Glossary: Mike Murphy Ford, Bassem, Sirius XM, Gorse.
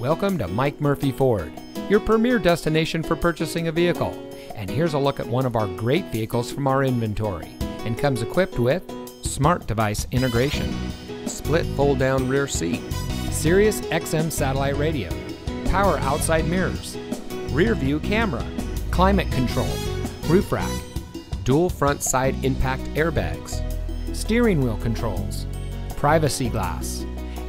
Welcome to Mike Murphy Ford, your premier destination for purchasing a vehicle. And here's a look at one of our great vehicles from our inventory, and comes equipped with smart device integration, split fold down rear seat, Sirius XM satellite radio, power outside mirrors, rear view camera, climate control, roof rack, dual front side impact airbags, steering wheel controls, privacy glass,